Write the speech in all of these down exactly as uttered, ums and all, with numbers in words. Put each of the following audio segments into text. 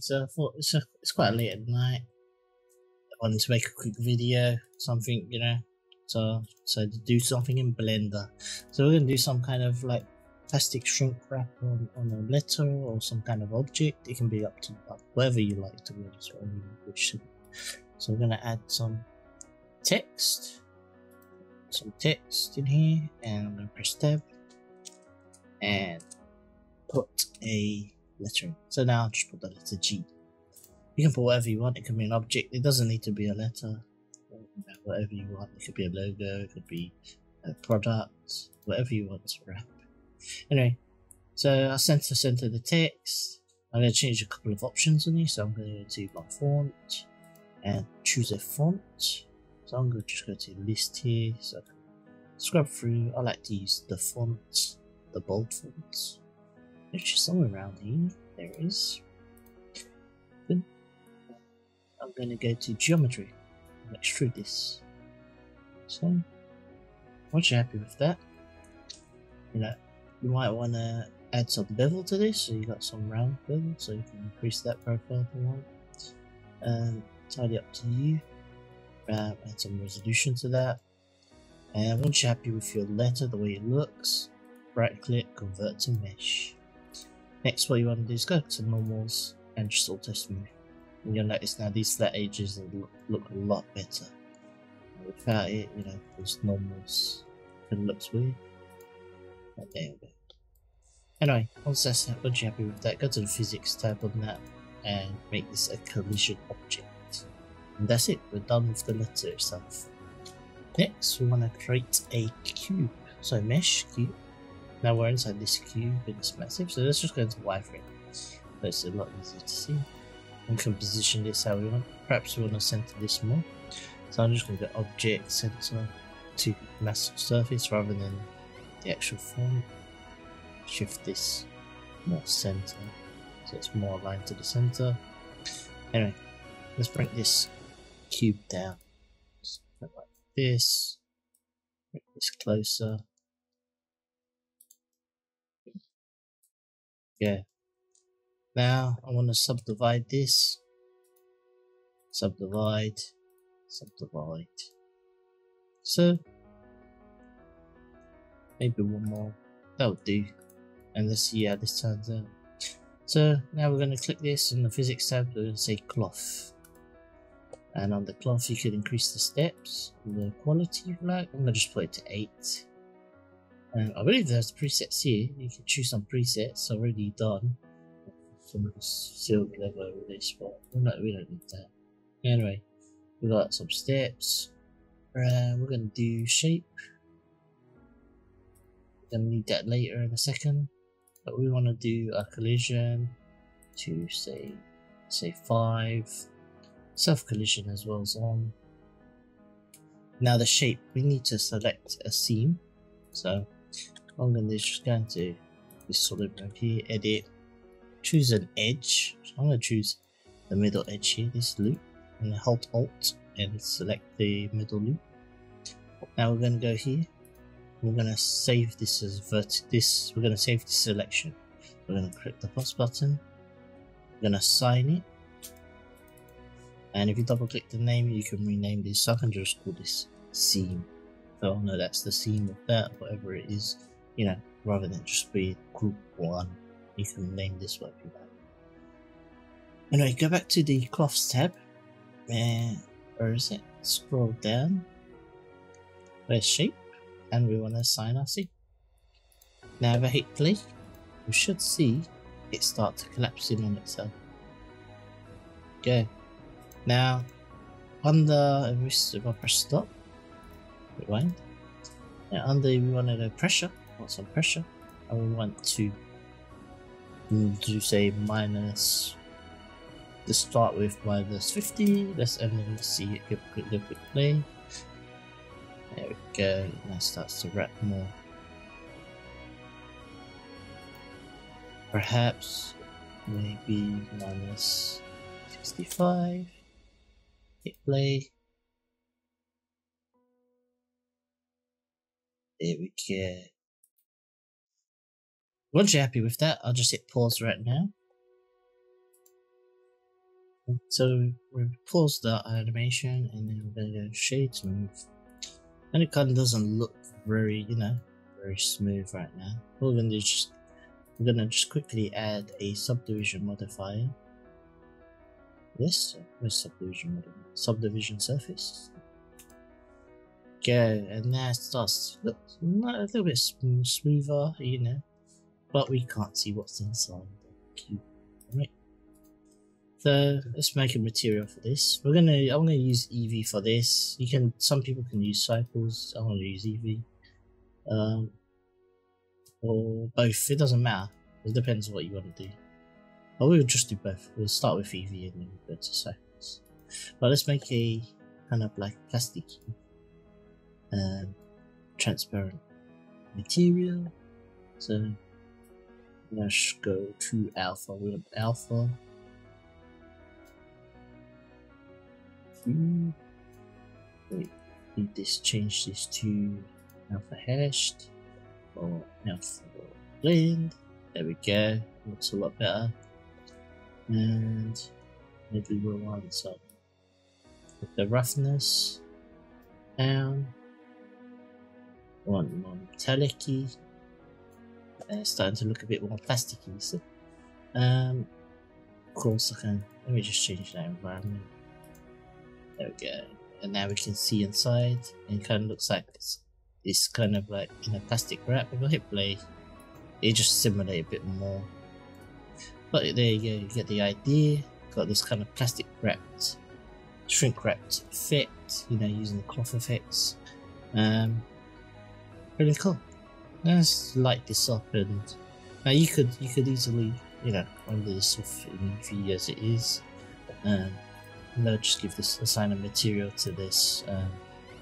So I thought it's, a, it's quite late at night. I wanted to make a quick video, something, you know. So so to do something in Blender. So we're gonna do some kind of like plastic shrink wrap on, on a letter or some kind of object. It can be up to up whatever you like to be honest. So we're gonna add some text, some text in here, and I'm gonna press tab and put a lettering. So now I'll just put the letter G. You can put whatever you want. It can be an object. It doesn't need to be a letter. Whatever you want. It could be a logo. It could be a product. Whatever you want to wrap. Anyway, so I center center the text. I'm going to change a couple of options in here. So I'm going to go to my font and choose a font. So I'm going to just go to list here. So I can scrub through. I like to use the fonts, the bold fonts. Which is somewhere around here. There it is. Good. I'm going to go to geometry. I'm going to extrude this. So, once you're happy with that, you know, you might want to add some bevel to this. So you got some round bevel, so you can increase that profile if you want. Um, tidy up to you. Um, add some resolution to that. And once you're happy with your letter, the way it looks, right click, convert to mesh. Next, what you want to do is go to normals and just auto smooth. And you'll notice now these flat edges look, look a lot better. Without it, you know, those normals, it looks weird. But there we go. Anyway, once that's once you're happy with that, go to the physics tab on that and make this a collision object. And that's it, we're done with the letter itself. Next, we want to create a cube. So, mesh cube. Now we're inside this cube and it's massive, so let's just go into wireframe. But it's a lot easier to see. We can position this how we want. Perhaps we want to center this more. So I'm just going to go object, center to massive surface rather than the actual form. Shift this more center so it's more aligned to the center. Anyway, let's bring this cube down. So like this. Bring this closer. Yeah. Now I want to subdivide this. Subdivide. Subdivide. So maybe one more. That'll do. And let's see how this turns out. So now we're going to click this in the physics tab. We're going to say cloth. And on the cloth you could increase the steps, the quality if you like. I'm going to just put it to eight. Um, I believe there's presets here. You can choose some presets already done. Some silk level over this, but we don't need that. Anyway, we got some steps. Uh, we're gonna do shape. We're gonna need that later in a second. But we want to do a collision to say say five. Self collision as well as on. Now the shape. We need to select a seam. So. I'm going to just go into this solid map here, edit, choose an edge. So I'm going to choose the middle edge here, this loop, and hold Alt and select the middle loop. Now we're going to go here. We're going to save this as vert. This we're going to save this selection. We're going to click the plus button. We're going to assign it, and if you double click the name, you can rename this. So I can just call this seam. Oh no, that's the seam of that, whatever it is, you know, rather than just be group one, you can name this whatever you like. Anyway, go back to the cloths tab, and where is it? Scroll down, there's shape, and we want to assign our seam. Now if I hit play, you should see it start to collapse in on itself. Okay, now under, if I press stop, rewind. Now under, we want to go pressure, want some pressure, and we want to do say minus, to start with minus fifty, let's and then let's see it, give a quick, little quick play, there we go, now it starts to wrap more. Perhaps, maybe minus sixty-five, hit play. There we go. Once you're happy with that, I'll just hit pause right now. So we pause the animation and then we're gonna go shades move. And it kind of doesn't look very, you know, very smooth right now. We're gonna just we're gonna just quickly add a subdivision modifier. This where's subdivision modifier? Subdivision surface. Go, and now it starts to look a little bit sm smoother, you know. But we can't see what's inside the cube. Right. So let's make a material for this. We're gonna I'm gonna use Eevee for this. You can some people can use Cycles, I wanna use Eevee. Um or both, it doesn't matter. It depends on what you want to do. But we'll just do both. We'll start with Eevee and then we'll go to Cycles. But let's make a kind of like plastic um transparent material. So let's go to alpha. We're at alpha. Mm. Wait, did this change this to alpha hashed or alpha blend? There we go. Looks a lot better. And maybe we'll want some with the roughness down. One more metallic-y. And it's starting to look a bit more plasticky. So, um, of course I can. Let me just change that environment. There we go. And now we can see inside, and it kind of looks like it's, it's kind of like in a plastic wrap. If I hit play, it just simulates a bit more. But there you go. You get the idea. Got this kind of plastic wrapped, shrink wrapped effect. You know, using the cloth effects. Um, really cool. Let's light this up, and now you could you could easily, you know, render this off in Eevee as it is. Um, and I'll just give this assign a material to this um,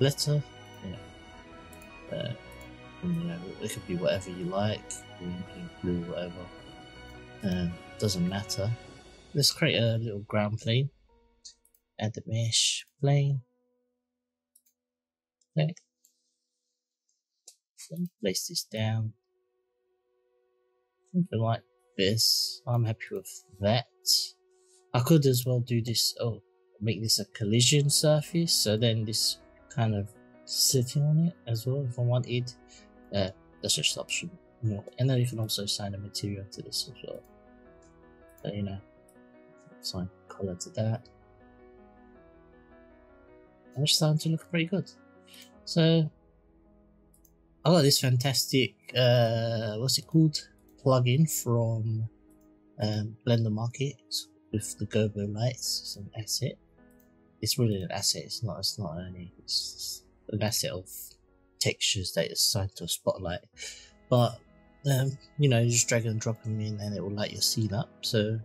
letter. You know, uh, and, you know, it could be whatever you like, green, pink, blue, whatever. Um, doesn't matter. Let's create a little ground plane. Add the mesh plane. Okay. And place this down, something like this. I'm happy with that. I could as well do this, oh, make this a collision surface, so then this kind of sitting on it as well if I wanted. Uh, that's just an option. Yeah. And then you can also assign a material to this as well. So, you know, assign color to that. That's starting to look pretty good. So I got this fantastic, uh, what's it called, plugin from um, Blender Market with the Gobo lights. It's an asset. It's really an asset. It's not. It's not only. It's an asset of textures that is assigned to a spotlight. But um, you know, you just drag and drop them in, and it will light your scene up. So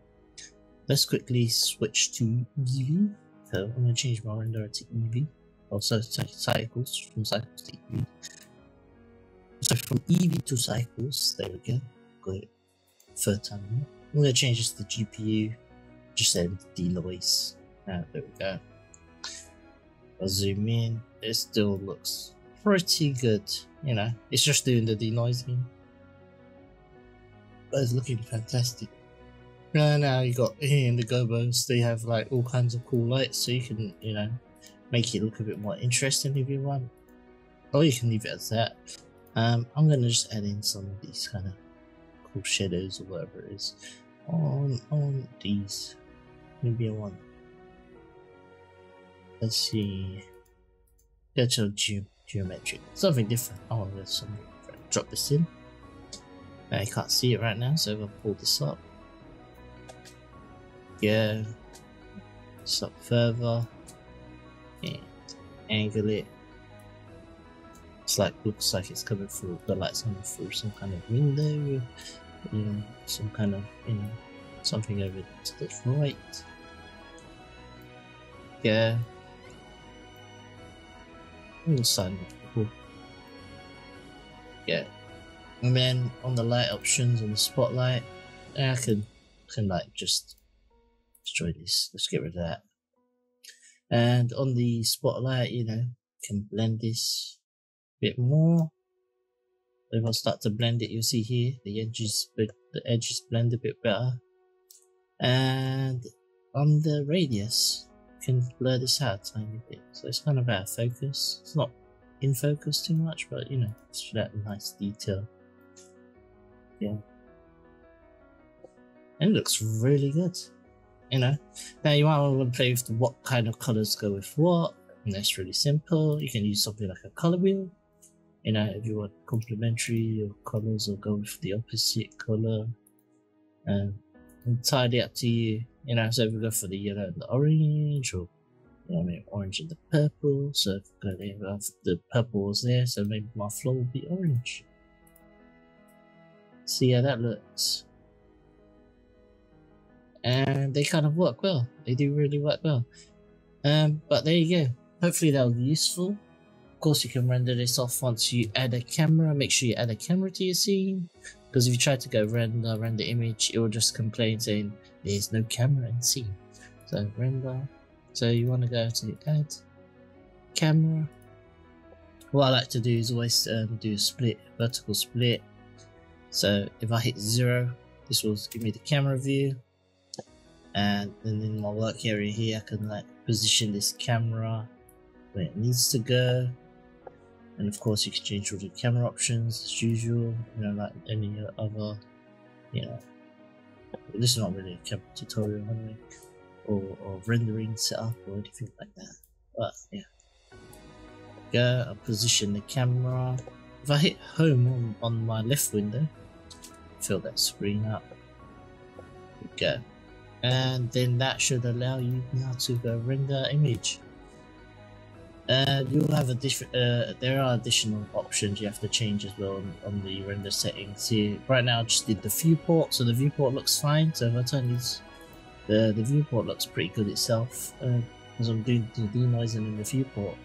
let's quickly switch to Eevee. So I'm gonna change my renderer to Eevee. Also, cycles from cycles to Eevee. So from Eevee to Cycles, there we go. Got it. Third time now. I'm going to change this to G P U. Just add delays. Now, there we go. I'll zoom in. It still looks pretty good. You know, it's just doing the denoising. But it's looking fantastic. And now you got here in the Gobos, they have like all kinds of cool lights, so you can, you know, make it look a bit more interesting if you want. Or you can leave it as that. Um, I'm gonna just add in some of these kind of cool shadows or whatever it is on on these. Maybe I want. Let's see. Go to ge geometric. Something different. I want to go something different. Drop this in. I can't see it right now, so I'll pull this up. Yeah. Stop further. And angle it. Like looks like it's coming through the lights coming through some kind of window, you know, some kind of, you know, something over to the right. Yeah, on the side. Yeah, and then on the light options on the spotlight, I can can like just destroy this. Let's get rid of that. And on the spotlight, you know, can blend this bit more. If I start to blend it, you'll see here the edges, the edges blend a bit better. And on the radius, you can blur this out a tiny bit, so it's kind of out of focus. It's not in focus too much, but you know, it's that nice detail. Yeah, and it looks really good, you know. Now you might want to play with what kind of colors go with what, and that's really simple. You can use something like a color wheel, you know, if you want complementary or colors, or go with the opposite color. Um, entirely up to you, you know. So if we go for the yellow and the orange, or you know, maybe orange and the purple. So if we go there, the purple was there, so maybe my floor will be orange. See how that looks, and they kind of work well. They do really work well. Um, but there you go. Hopefully that'll be useful. Of course, you can render this off once you add a camera. Make sure you add a camera to your scene. Because if you try to go render, render image, it will just complain saying there's no camera in scene. So render. So you want to go to add camera. What I like to do is always um, do split, vertical split. So if I hit zero, this will give me the camera view. And then in my work area here, I can like position this camera where it needs to go. And of course, you can change all the camera options as usual, you know, like any other, you know. This is not really a camera tutorial anyway, or, or rendering setup or anything like that. But yeah, go and position the camera. If I hit home on, on my left window, fill that screen up. Go, and then that should allow you now to go render image. Uh, you'll have a different. Uh, there are additional options you have to change as well on, on the render settings. Here, right now, I just did the viewport, so the viewport looks fine. So if I turn these, the the viewport looks pretty good itself. Uh, as I'm doing the denoising in the viewport.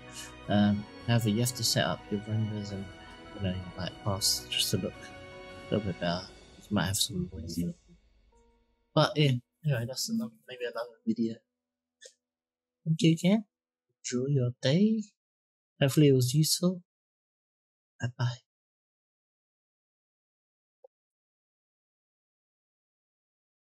Um, however, you have to set up your renders and you know like past just to look a little bit better. You might have some noise, but yeah, anyway, that's another maybe another video. Thank you again. Enjoy your day. Hopefully it was useful. Bye bye.